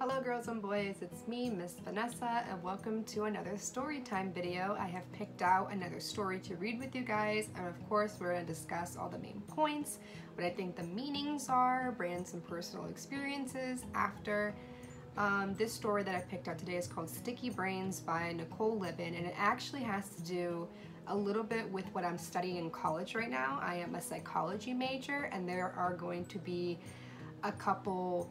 Hello girls and boys, it's me, Miss Vanessa, and welcome to another story time video. I have picked out another story to read with you guys, and of course we're going to discuss all the main points, what I think the meanings are, brand some personal experiences after. This story that I picked out today is called Sticky Brains by Nicole Libin, and it actually has to do a little bit with what I'm studying in college right now. I am a psychology major, and there are going to be a couple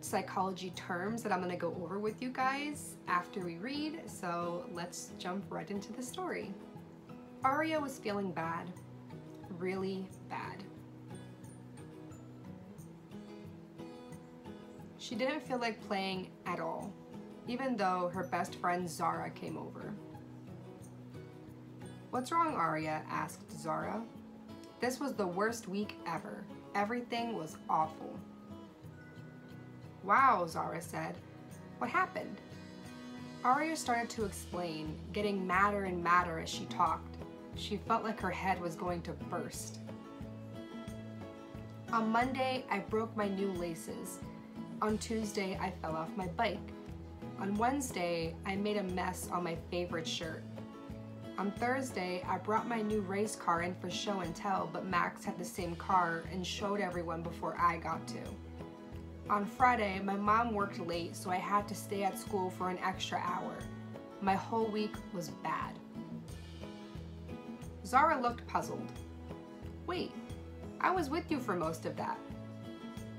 psychology terms that I'm going to go over with you guys after we read, so let's jump right into the story. Aria was feeling bad, really bad. She didn't feel like playing at all, even though her best friend Zara came over. "What's wrong, Aria?" asked Zara. This was the worst week ever. Everything was awful. "Wow," Zara said. "What happened?" Aria started to explain, getting madder and madder as she talked. She felt like her head was going to burst. "On Monday, I broke my new laces. On Tuesday, I fell off my bike. On Wednesday, I made a mess on my favorite shirt. On Thursday, I brought my new race car in for show and tell, but Max had the same car and showed everyone before I got to. On Friday, my mom worked late, so I had to stay at school for an extra hour. My whole week was bad." Zara looked puzzled. "Wait, I was with you for most of that.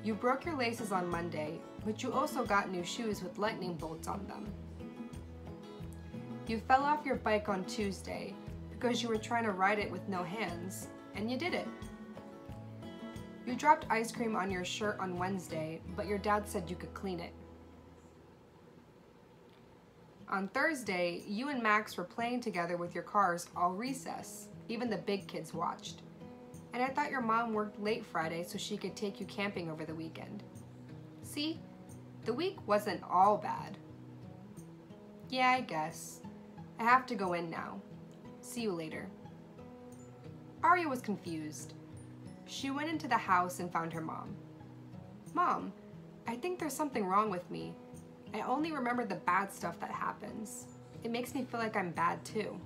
You broke your laces on Monday, but you also got new shoes with lightning bolts on them. You fell off your bike on Tuesday because you were trying to ride it with no hands, and you did it. You dropped ice cream on your shirt on Wednesday, but your dad said you could clean it. On Thursday, you and Max were playing together with your cars all recess. Even the big kids watched. And I thought your mom worked late Friday so she could take you camping over the weekend. See, the week wasn't all bad." "Yeah, I guess. I have to go in now. See you later." Aria was confused. She went into the house and found her mom. "Mom, I think there's something wrong with me. I only remember the bad stuff that happens. It makes me feel like I'm bad too."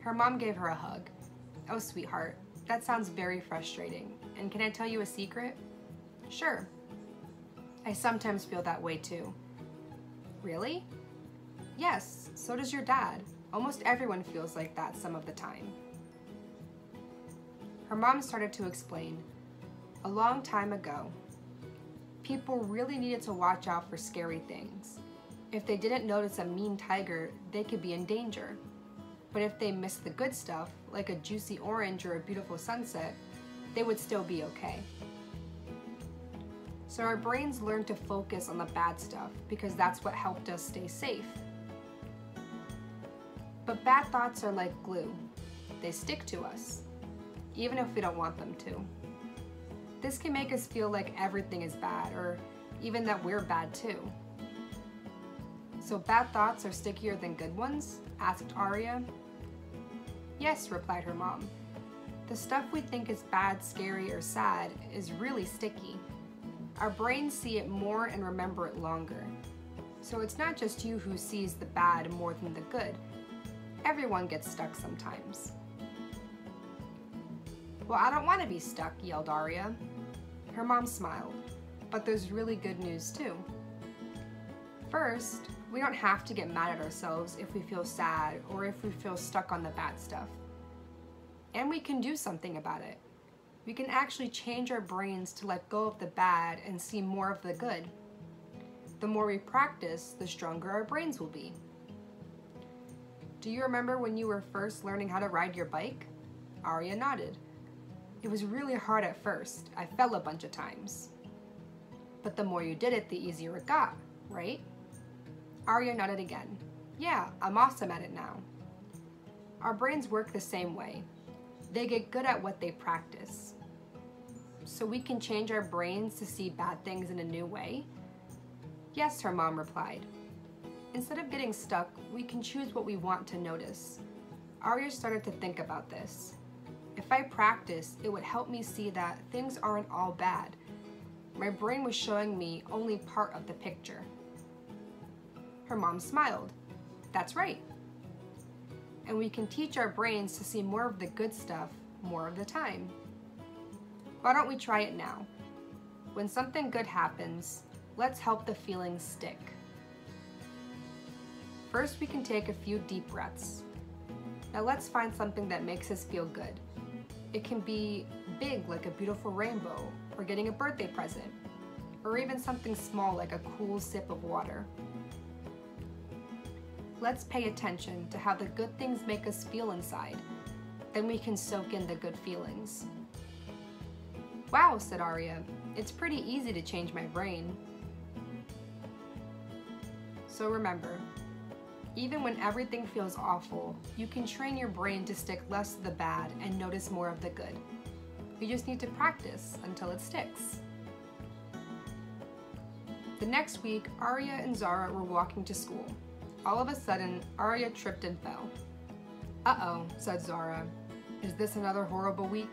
Her mom gave her a hug. "Oh, sweetheart, that sounds very frustrating. And can I tell you a secret?" "Sure. I sometimes feel that way too." "Really?" "Yes, so does your dad. Almost everyone feels like that some of the time." Her mom started to explain. "A long time ago, people really needed to watch out for scary things. If they didn't notice a mean tiger, they could be in danger. But if they missed the good stuff, like a juicy orange or a beautiful sunset, they would still be okay. So our brains learned to focus on the bad stuff because that's what helped us stay safe. But bad thoughts are like glue. They stick to us, even if we don't want them to. This can make us feel like everything is bad, or even that we're bad too." "So bad thoughts are stickier than good ones?" asked Aria. "Yes," replied her mom. "The stuff we think is bad, scary, or sad is really sticky. Our brains see it more and remember it longer. So it's not just you who sees the bad more than the good. Everyone gets stuck sometimes." "Well, I don't want to be stuck," yelled Aria. Her mom smiled. "But there's really good news too. First, we don't have to get mad at ourselves if we feel sad or if we feel stuck on the bad stuff. And we can do something about it. We can actually change our brains to let go of the bad and see more of the good. The more we practice, the stronger our brains will be. Do you remember when you were first learning how to ride your bike?" Aria nodded. "It was really hard at first. I fell a bunch of times. But the more you did it, the easier it got, right?" Aria nodded again. "Yeah, I'm awesome at it now." Our brains work the same way. They get good at what they practice. So we can change our brains to see bad things in a new way? "Yes," her mom replied. "Instead of getting stuck, we can choose what we want to notice." Aria started to think about this. "If I practiced, it would help me see that things aren't all bad. My brain was showing me only part of the picture. Her mom smiled. That's right. And we can teach our brains to see more of the good stuff more of the time. Why don't we try it now? When something good happens, let's help the feeling stick. First, we can take a few deep breaths. Now let's find something that makes us feel good. It can be big, like a beautiful rainbow, or getting a birthday present, or even something small like a cool sip of water. Let's pay attention to how the good things make us feel inside. Then we can soak in the good feelings. Wow, said Aria. It's pretty easy to change my brain. So remember, even when everything feels awful, you can train your brain to stick less of the bad and notice more of the good. You just need to practice until it sticks. The next week, Aria and Zara were walking to school. All of a sudden, Aria tripped and fell. Uh-oh, said Zara. Is this another horrible week?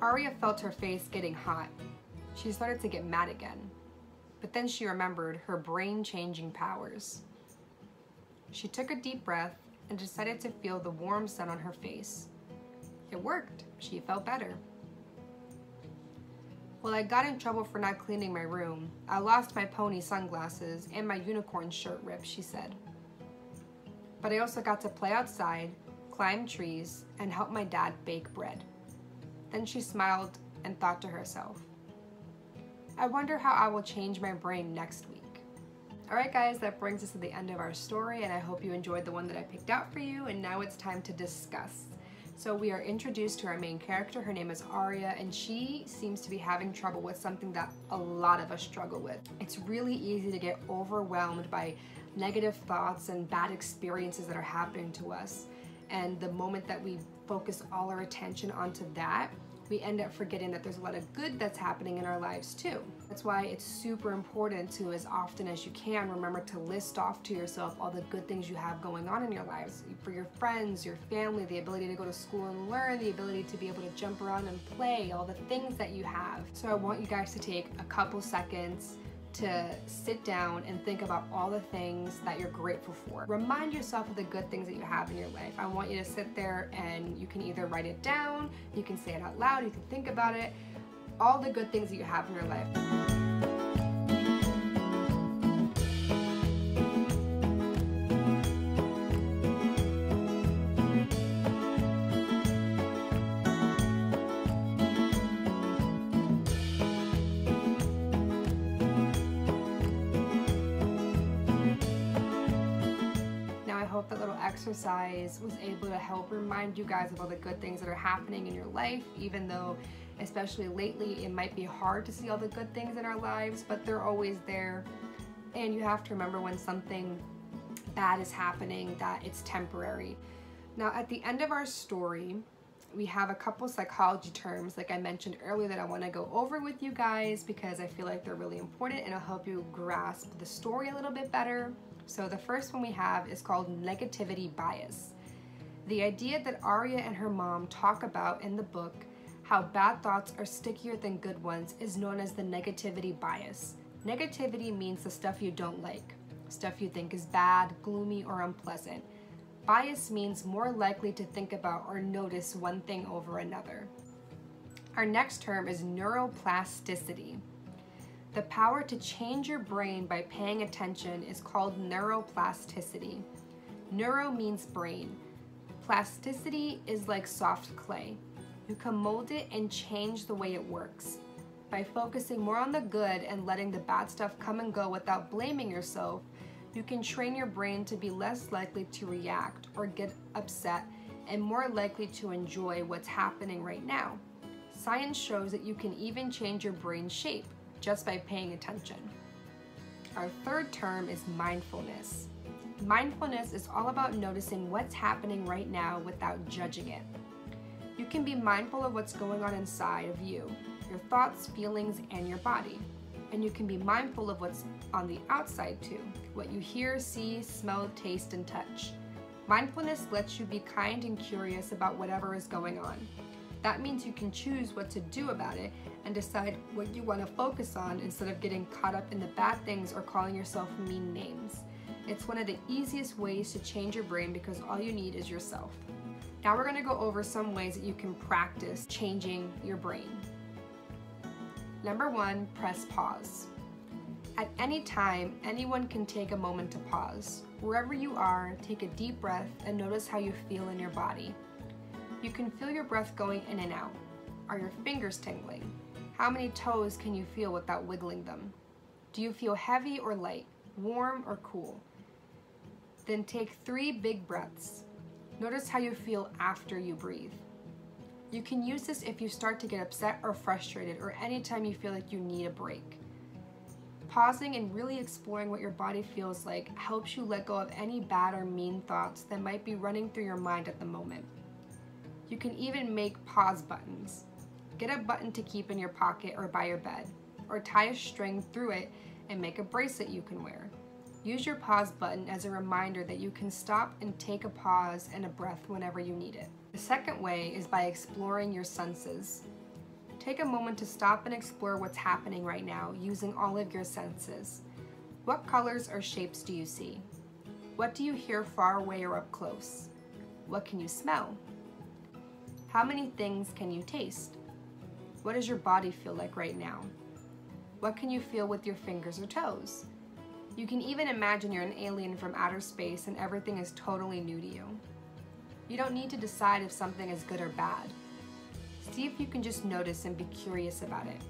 Aria felt her face getting hot. She started to get mad again. But then she remembered her brain-changing powers. She took a deep breath and decided to feel the warm sun on her face. It worked. She felt better. Well, I got in trouble for not cleaning my room. I lost my pony sunglasses and my unicorn shirt ripped, she said. But I also got to play outside, climb trees, and help my dad bake bread. Then she smiled and thought to herself, I wonder how I will change my brain next week. Alright guys, that brings us to the end of our story, and I hope you enjoyed the one that I picked out for you, and now it's time to discuss. So we are introduced to our main character. Her name is Aria, and she seems to be having trouble with something that a lot of us struggle with. It's really easy to get overwhelmed by negative thoughts and bad experiences that are happening to us, and the moment that we focus all our attention onto that, we end up forgetting that there's a lot of good that's happening in our lives too. That's why it's super important to, as often as you can, remember to list off to yourself all the good things you have going on in your lives. For your friends, your family, the ability to go to school and learn, the ability to be able to jump around and play, all the things that you have. So I want you guys to take a couple seconds to sit down and think about all the things that you're grateful for. Remind yourself of the good things that you have in your life. I want you to sit there and you can either write it down, you can say it out loud, you can think about it, all the good things that you have in your life. That little exercise was able to help remind you guys of all the good things that are happening in your life, even though especially lately it might be hard to see all the good things in our lives, but they're always there. And you have to remember when something bad is happening that it's temporary. Now at the end of our story, we have a couple psychology terms like I mentioned earlier that I want to go over with you guys because I feel like they're really important and it'll help you grasp the story a little bit better. So the first one we have is called negativity bias. The idea that Aria and her mom talk about in the book, how bad thoughts are stickier than good ones, is known as the negativity bias. Negativity means the stuff you don't like, stuff you think is bad, gloomy, or unpleasant. Bias means more likely to think about or notice one thing over another. Our next term is neuroplasticity. The power to change your brain by paying attention is called neuroplasticity. Neuro means brain. Plasticity is like soft clay. You can mold it and change the way it works. By focusing more on the good and letting the bad stuff come and go without blaming yourself, you can train your brain to be less likely to react or get upset and more likely to enjoy what's happening right now. Science shows that you can even change your brain shape just by paying attention. Our third term is mindfulness. Mindfulness is all about noticing what's happening right now without judging it. You can be mindful of what's going on inside of you, your thoughts, feelings, and your body. And you can be mindful of what's on the outside too, what you hear, see, smell, taste, and touch. Mindfulness lets you be kind and curious about whatever is going on. That means you can choose what to do about it and decide what you want to focus on instead of getting caught up in the bad things or calling yourself mean names. It's one of the easiest ways to change your brain because all you need is yourself. Now we're going to go over some ways that you can practice changing your brain. Number one, press pause. At any time, anyone can take a moment to pause. Wherever you are, take a deep breath and notice how you feel in your body. You can feel your breath going in and out. Are your fingers tingling? How many toes can you feel without wiggling them? Do you feel heavy or light, warm or cool? Then take 3 big breaths. Notice how you feel after you breathe. You can use this if you start to get upset or frustrated or anytime you feel like you need a break. Pausing and really exploring what your body feels like helps you let go of any bad or mean thoughts that might be running through your mind at the moment. You can even make pause buttons. Get a button to keep in your pocket or by your bed, or tie a string through it and make a bracelet you can wear. Use your pause button as a reminder that you can stop and take a pause and a breath whenever you need it. The second way is by exploring your senses. Take a moment to stop and explore what's happening right now using all of your senses. What colors or shapes do you see? What do you hear far away or up close? What can you smell? How many things can you taste? What does your body feel like right now? What can you feel with your fingers or toes? You can even imagine you're an alien from outer space and everything is totally new to you. You don't need to decide if something is good or bad. See if you can just notice and be curious about it.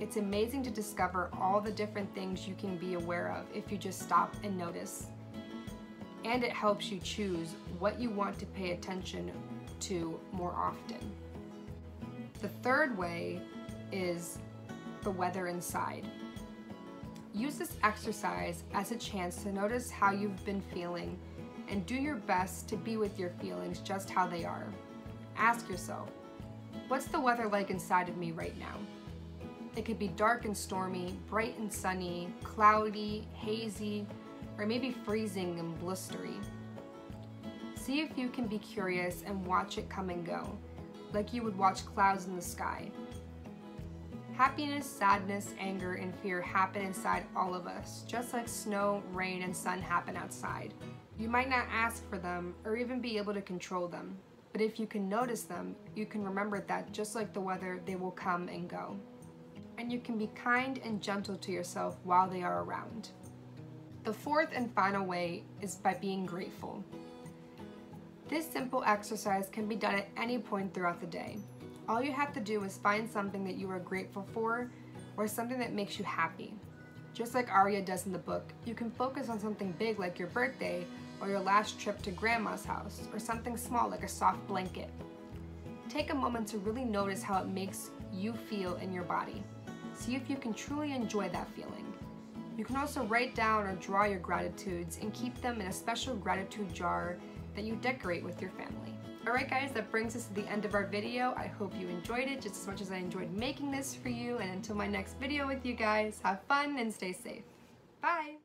It's amazing to discover all the different things you can be aware of if you just stop and notice. And it helps you choose what you want to pay attention to more often. The third way is the weather inside. Use this exercise as a chance to notice how you've been feeling and do your best to be with your feelings just how they are. Ask yourself, what's the weather like inside of me right now? It could be dark and stormy, bright and sunny, cloudy, hazy, or maybe freezing and blustery. See if you can be curious and watch it come and go, like you would watch clouds in the sky. Happiness, sadness, anger, and fear happen inside all of us, just like snow, rain, and sun happen outside. You might not ask for them or even be able to control them. But if you can notice them, you can remember that just like the weather, they will come and go. And you can be kind and gentle to yourself while they are around. The fourth and final way is by being grateful. This simple exercise can be done at any point throughout the day. All you have to do is find something that you are grateful for or something that makes you happy. Just like Arya does in the book, you can focus on something big like your birthday or your last trip to grandma's house, or something small like a soft blanket. Take a moment to really notice how it makes you feel in your body. See if you can truly enjoy that feeling. You can also write down or draw your gratitudes and keep them in a special gratitude jar that you decorate with your family. Alright guys, that brings us to the end of our video. I hope you enjoyed it just as much as I enjoyed making this for you, and until my next video with you guys, have fun and stay safe. Bye!